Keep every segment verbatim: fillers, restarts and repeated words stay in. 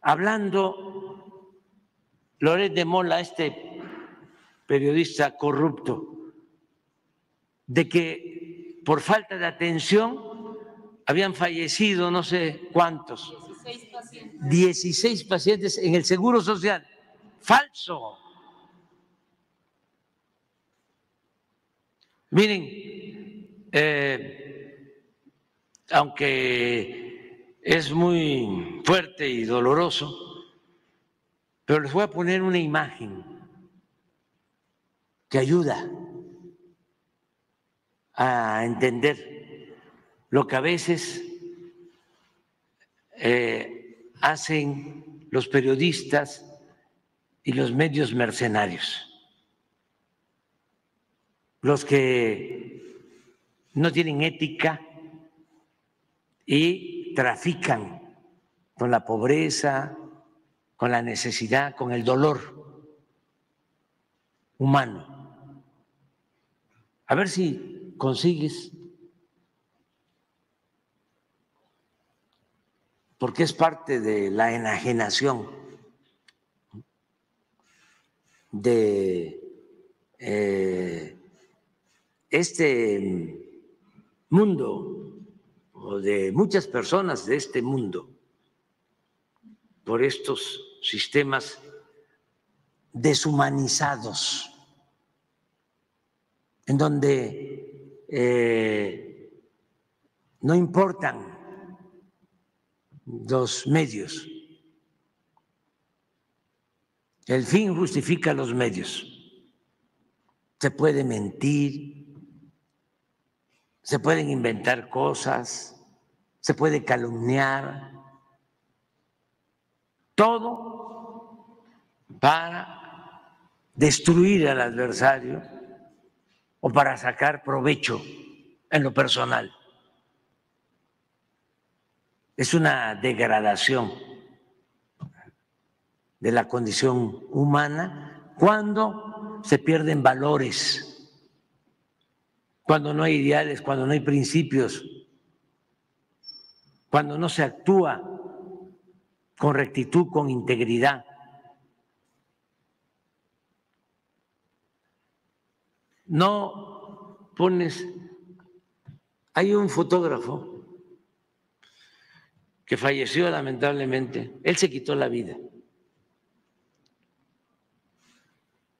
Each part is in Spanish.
hablando Loret de Mola, este periodista corrupto, de que por falta de atención habían fallecido no sé cuántos, dieciséis pacientes, dieciséis pacientes en el Seguro Social. ¡Falso! Miren, eh, aunque es muy fuerte y doloroso, pero les voy a poner una imagen que ayuda a entender lo que a veces eh, hacen los periodistas y los medios mercenarios, los que no tienen ética y trafican con la pobreza, con la necesidad, con el dolor humano. A ver si consigues, porque es parte de la enajenación de eh, este mundo, o de muchas personas de este mundo, por estos sistemas deshumanizados, en donde eh, no importan los medios, el fin justifica los medios. Se puede mentir, se pueden inventar cosas, se puede calumniar, todo para destruir al adversario o para sacar provecho en lo personal. Es una degradación de la condición humana cuando se pierden valores, cuando no hay ideales, cuando no hay principios, cuando no se actúa con rectitud, con integridad. No pones... Hay un fotógrafo que falleció lamentablemente, él se quitó la vida,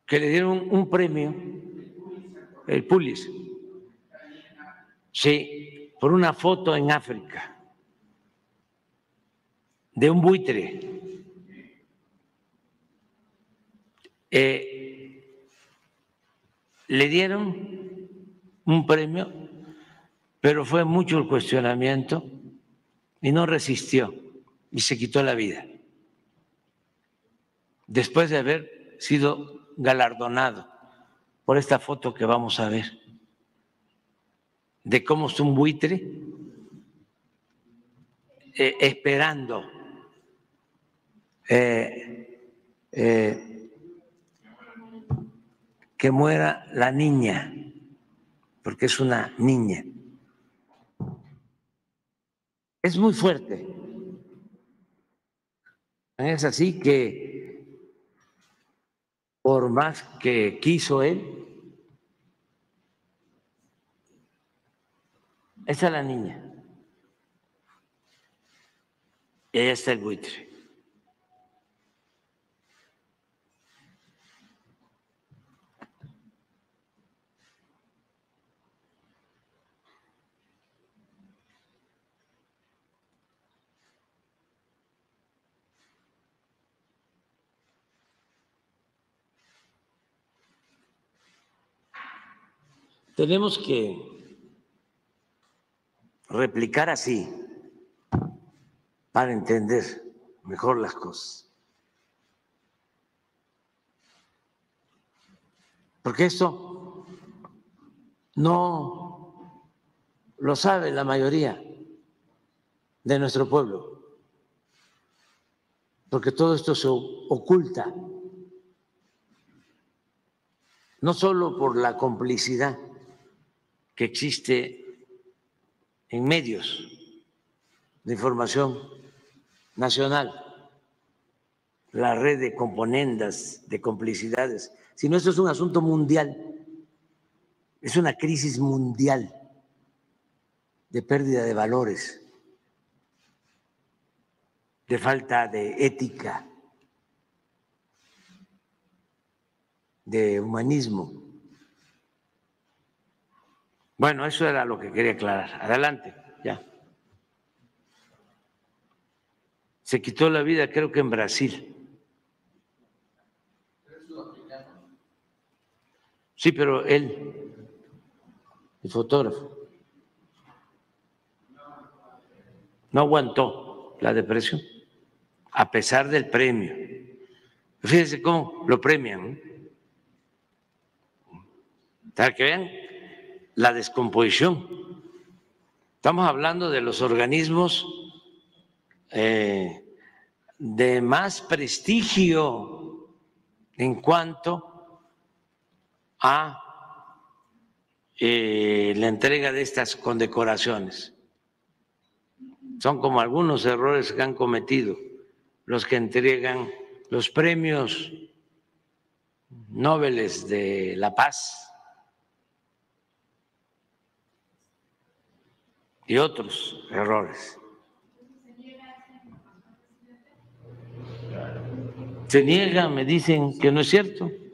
que le dieron un premio, el Pulitzer, sí, por una foto en África de un buitre. Eh, le dieron un premio, pero fue mucho el cuestionamiento y no resistió y se quitó la vida después de haber sido galardonado por esta foto que vamos a ver, de cómo es un buitre eh, esperando eh, eh, que muera la niña, porque es una niña. Es muy fuerte. Es así que, por más que quiso él, esta es la niña. Y allá está el buitre. Tenemos que replicar así para entender mejor las cosas. Porque esto no lo sabe la mayoría de nuestro pueblo, porque todo esto se oculta, no solo por la complicidad que existe en medios de información nacional, la red de componendas, de complicidades, sino esto es un asunto mundial, es una crisis mundial de pérdida de valores, de falta de ética, de humanismo. Bueno, eso era lo que quería aclarar. Adelante, ya. Se quitó la vida, creo que en Brasil. Sí, pero él, el fotógrafo, no aguantó la depresión, a pesar del premio. Fíjense cómo lo premian, ¿no? Para que vean la descomposición. Estamos hablando de los organismos Eh, de más prestigio en cuanto a eh, la entrega de estas condecoraciones. Son como algunos errores que han cometido los que entregan los premios Nobel de la Paz y otros errores. Se niega, me dicen que no es cierto.